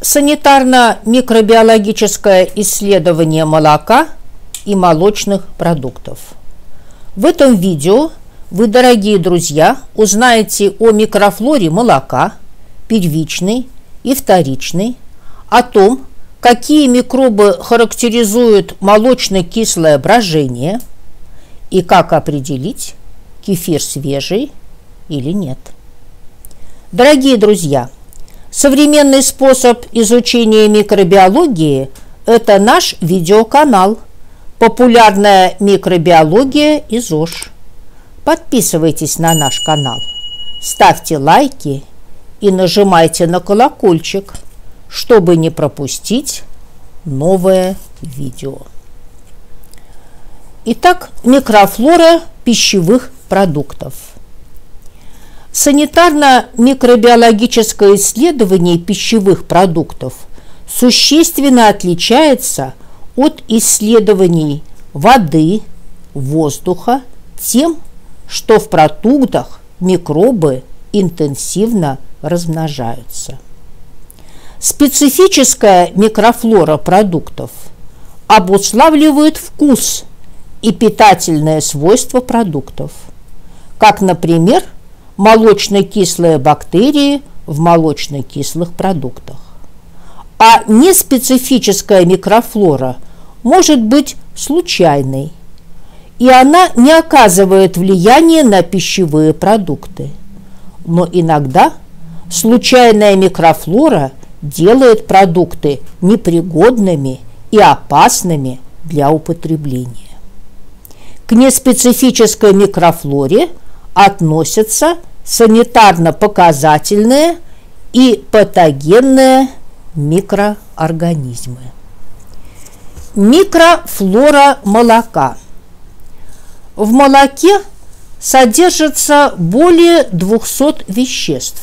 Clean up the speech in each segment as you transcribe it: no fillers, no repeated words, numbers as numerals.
Санитарно-микробиологическое исследование молока и молочных продуктов. В этом видео вы, дорогие друзья, узнаете о микрофлоре молока, первичной и вторичной, о том, какие микробы характеризуют молочно-кислое брожение и как определить, кефир свежий или нет. Дорогие друзья, современный способ изучения микробиологии – это наш видеоканал «Популярная микробиология и ЗОЖ». Подписывайтесь на наш канал, ставьте лайки и нажимайте на колокольчик, чтобы не пропустить новое видео. Итак, микрофлора пищевых продуктов. Санитарно-микробиологическое исследование пищевых продуктов существенно отличается от исследований воды, воздуха тем, что в продуктах микробы интенсивно размножаются. Специфическая микрофлора продуктов обуславливает вкус и питательные свойства продуктов, как, например, молочно-кислые бактерии в молочно-кислых продуктах. А неспецифическая микрофлора может быть случайной, и она не оказывает влияния на пищевые продукты. Но иногда случайная микрофлора делает продукты непригодными и опасными для употребления. К неспецифической микрофлоре относятся санитарно-показательные и патогенные микроорганизмы. Микрофлора молока. В молоке содержится более 200 веществ.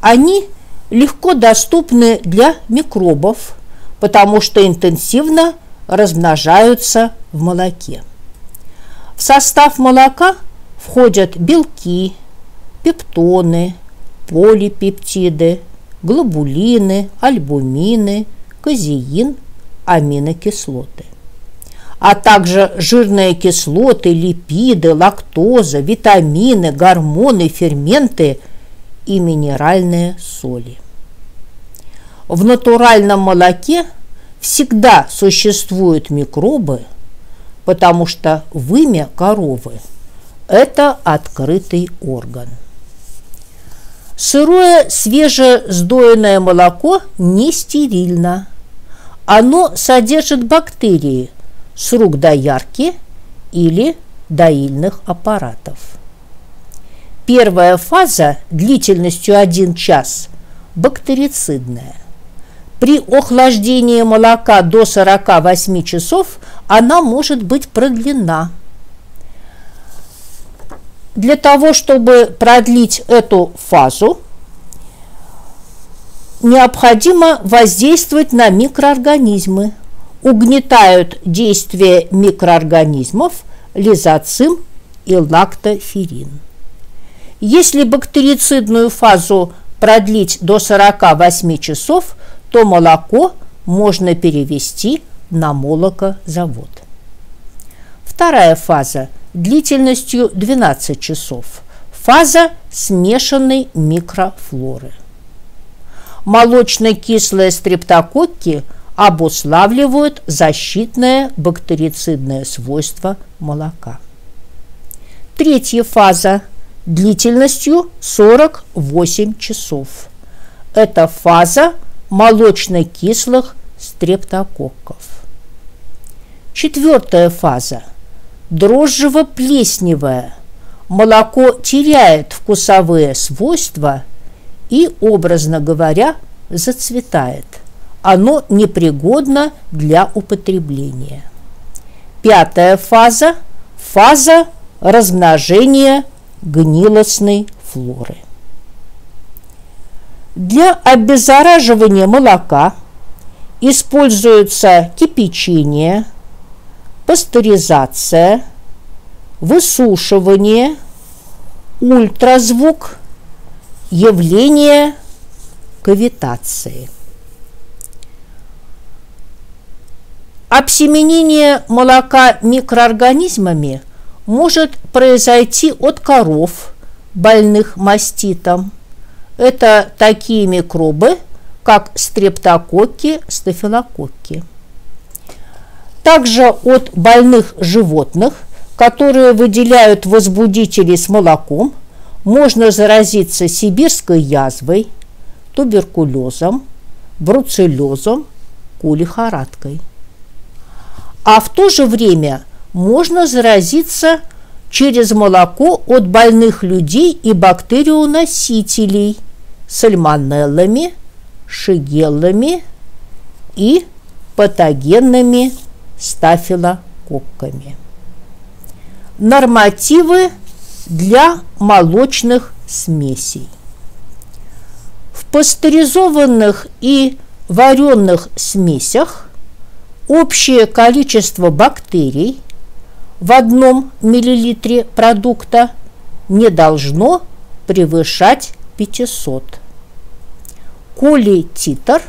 Они легко доступны для микробов, потому что интенсивно размножаются в молоке. В состав молока входят белки, пептоны, полипептиды, глобулины, альбумины, казеин, аминокислоты, а также жирные кислоты, липиды, лактоза, витамины, гормоны, ферменты и минеральные соли. В натуральном молоке всегда существуют микробы, потому что вымя коровы – это открытый орган. Сырое свежесдоенное молоко не стерильно. Оно содержит бактерии с рук доярки или доильных аппаратов. Первая фаза длительностью 1 час – бактерицидная. При охлаждении молока до 48 часов она может быть продлена. Для того, чтобы продлить эту фазу, необходимо воздействовать на микроорганизмы. Угнетают действие микроорганизмов лизоцим и лактоферин. Если бактерицидную фазу продлить до 48 часов, то молоко можно перевести на молокозавод. Вторая фаза длительностью 12 часов. Фаза смешанной микрофлоры. Молочно-кислые стрептококки обуславливают защитное бактерицидное свойство молока. Третья фаза длительностью 48 часов. Это фаза молочно-кислых стрептококков. Четвертая фаза дрожжево-плесневая. Молоко теряет вкусовые свойства и, образно говоря, зацветает. Оно непригодно для употребления. Пятая фаза – фаза размножения гнилостной флоры. Для обеззараживания молока используются кипячение, пастеризация, высушивание, ультразвук, явление кавитации. Обсеменение молока микроорганизмами может произойти от коров, больных маститом. Это такие микробы, как стрептококки, стафилококки. Также от больных животных, которые выделяют возбудители с молоком, можно заразиться сибирской язвой, туберкулезом, бруцеллезом, лихорадкой. А в то же время можно заразиться через молоко от больных людей и бактерионосителей сальмонеллами, шигеллами и патогенными стафилококками. Нормативы для молочных смесей. В пастеризованных и вареных смесях общее количество бактерий в 1 мл продукта не должно превышать 500. Колититр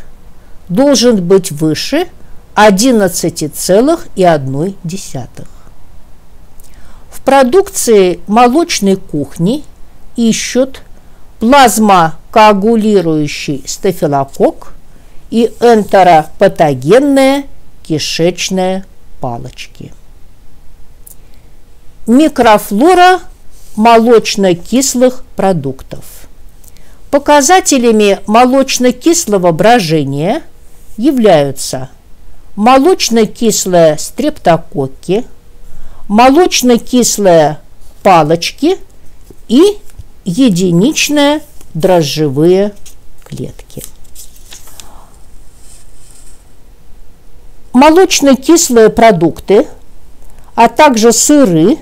должен быть выше 11,1. В продукции молочной кухни ищут плазмокоагулирующий стафилококк и энтеропатогенные кишечные палочки. Микрофлора молочнокислых продуктов. Показателями молочнокислого брожения являются молочнокислые стрептококки, молочнокислые палочки и единичные дрожжевые клетки. Молочно-кислые продукты, а также сыры,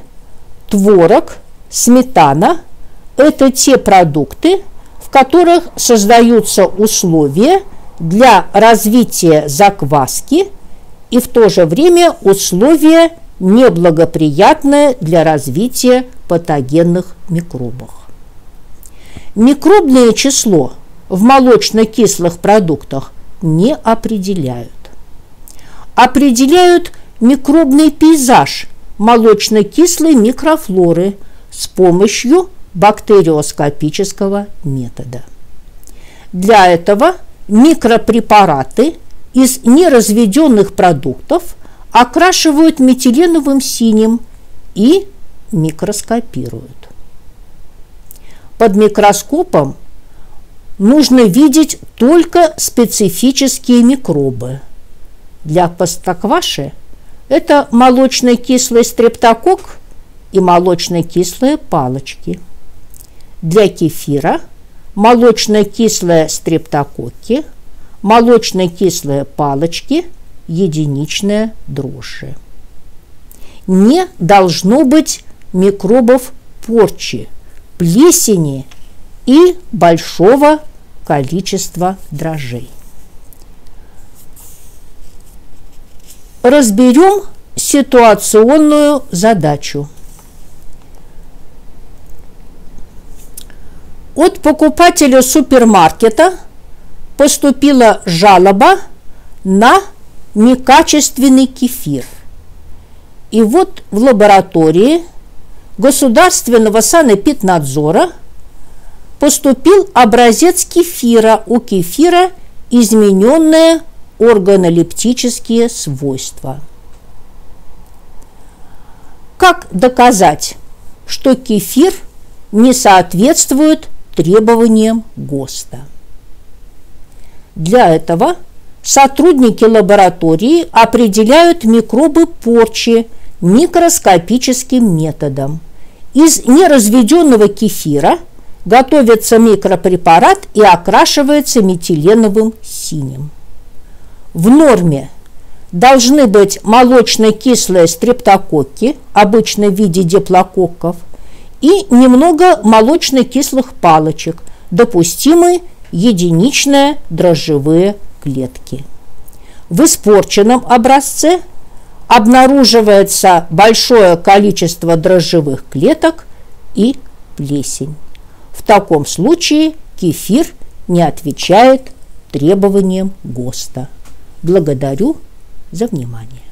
творог, сметана – это те продукты, в которых создаются условия для развития закваски и в то же время условия неблагоприятные для развития патогенных микробов. Микробное число в молочно-кислых продуктах не определяют. Определяют микробный пейзаж молочно-кислой микрофлоры с помощью бактериоскопического метода. Для этого микропрепараты из неразведенных продуктов окрашивают метиленовым синим и микроскопируют. Под микроскопом нужно видеть только специфические микробы. Для пастакваши это молочно-кислый стрептококк и молочно-кислые палочки. Для кефира молочно-кислые стрептококки, молочно-кислые палочки, единичные дрожжи. Не должно быть микробов порчи, плесени и большого количества дрожжей. Разберем ситуационную задачу. От покупателя супермаркета поступила жалоба на некачественный кефир. И вот в лаборатории Государственного санэпиднадзора поступил образец кефира, у кефира измененное органолептические свойства. Как доказать, что кефир не соответствует требованиям ГОСТа? Для этого сотрудники лаборатории определяют микробы порчи микроскопическим методом. Из неразведенного кефира готовится микропрепарат и окрашивается метиленовым синим. В норме должны быть молочно-кислые стрептококки, обычно в виде диплококков, и немного молочно-кислых палочек, допустимы единичные дрожжевые клетки. В испорченном образце обнаруживается большое количество дрожжевых клеток и плесень. В таком случае кефир не отвечает требованиям ГОСТа. Благодарю за внимание.